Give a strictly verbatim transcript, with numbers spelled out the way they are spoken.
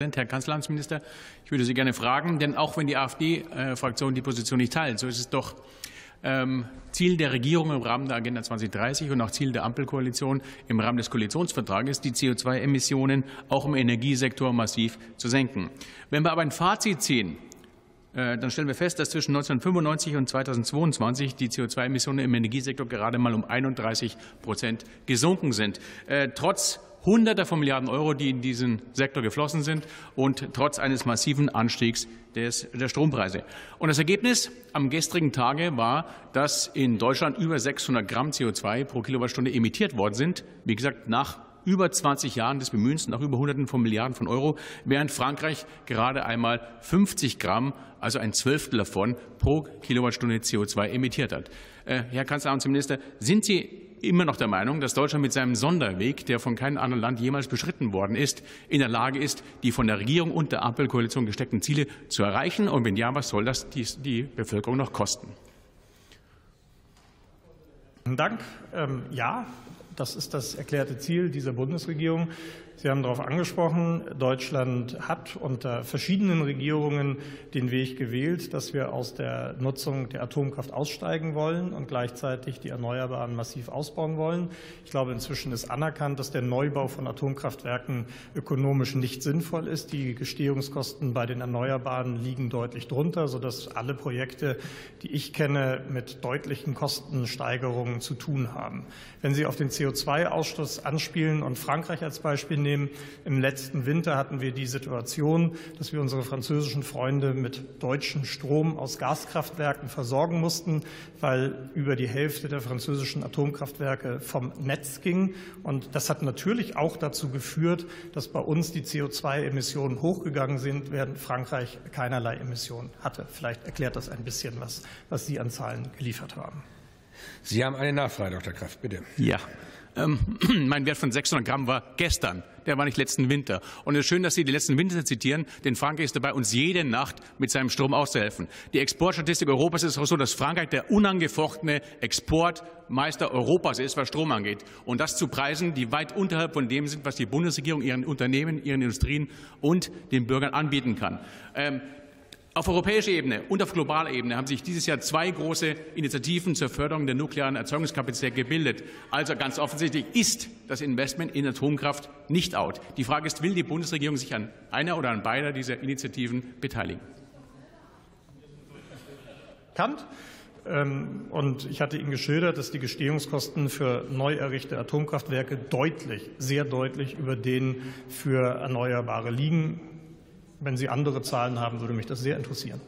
Herr Kanzleramtsminister, ich würde Sie gerne fragen, denn auch wenn die AfD-Fraktion die Position nicht teilt, so ist es doch Ziel der Regierung im Rahmen der Agenda zweitausenddreißig und auch Ziel der Ampelkoalition im Rahmen des Koalitionsvertrages, die C O zwei Emissionen auch im Energiesektor massiv zu senken. Wenn wir aber ein Fazit ziehen, dann stellen wir fest, dass zwischen neunzehnhundertfünfundneunzig und zweitausendzweiundzwanzig die C O zwei Emissionen im Energiesektor gerade mal um einunddreißig Prozent gesunken sind, trotz Hunderter von Milliarden Euro, die in diesen Sektor geflossen sind, und trotz eines massiven Anstiegs des, der Strompreise. Und das Ergebnis am gestrigen Tage war, dass in Deutschland über sechshundert Gramm C O zwei pro Kilowattstunde emittiert worden sind. Wie gesagt, nach über zwanzig Jahren des Bemühens, nach über Hunderten von Milliarden von Euro, während Frankreich gerade einmal fünfzig Gramm, also ein Zwölftel davon, pro Kilowattstunde C O zwei emittiert hat. Herr Kanzleramtsminister, sind Sie immer noch der Meinung, dass Deutschland mit seinem Sonderweg, der von keinem anderen Land jemals beschritten worden ist, in der Lage ist, die von der Regierung und der Ampelkoalition gesteckten Ziele zu erreichen? Und wenn ja, was soll das die Bevölkerung noch kosten? Vielen Dank. Ja, das ist das erklärte Ziel dieser Bundesregierung. Sie haben darauf angesprochen, Deutschland hat unter verschiedenen Regierungen den Weg gewählt, dass wir aus der Nutzung der Atomkraft aussteigen wollen und gleichzeitig die Erneuerbaren massiv ausbauen wollen. Ich glaube, inzwischen ist anerkannt, dass der Neubau von Atomkraftwerken ökonomisch nicht sinnvoll ist. Die Gestehungskosten bei den Erneuerbaren liegen deutlich drunter, sodass alle Projekte, die ich kenne, mit deutlichen Kostensteigerungen zu tun haben. Wenn Sie auf den C O zwei Ausstoß anspielen und Frankreich als Beispiel nehmen, im letzten Winter hatten wir die Situation, dass wir unsere französischen Freunde mit deutschem Strom aus Gaskraftwerken versorgen mussten, weil über die Hälfte der französischen Atomkraftwerke vom Netz ging. Und das hat natürlich auch dazu geführt, dass bei uns die C O zwei Emissionen hochgegangen sind, während Frankreich keinerlei Emissionen hatte. Vielleicht erklärt das ein bisschen was, was Sie an Zahlen geliefert haben. Sie haben eine Nachfrage, Doktor Kraft, bitte. Ja. Mein Wert von sechshundert Gramm war gestern, der war nicht letzten Winter. Und es ist schön, dass Sie die letzten Winter zitieren, denn Frankreich ist dabei, uns jede Nacht mit seinem Strom auszuhelfen. Die Exportstatistik Europas ist auch so, dass Frankreich der unangefochtene Exportmeister Europas ist, was Strom angeht. Und das zu Preisen, die weit unterhalb von dem sind, was die Bundesregierung ihren Unternehmen, ihren Industrien und den Bürgern anbieten kann. Ähm, Auf europäischer Ebene und auf globaler Ebene haben sich dieses Jahr zwei große Initiativen zur Förderung der nuklearen Erzeugungskapazität gebildet. Also ganz offensichtlich ist das Investment in Atomkraft nicht out. Die Frage ist, will die Bundesregierung sich an einer oder an beider dieser Initiativen beteiligen? Kant? Und ich hatte Ihnen geschildert, dass die Gestehungskosten für neu errichtete Atomkraftwerke deutlich, sehr deutlich über denen für Erneuerbare liegen. Wenn Sie andere Zahlen haben, würde mich das sehr interessieren.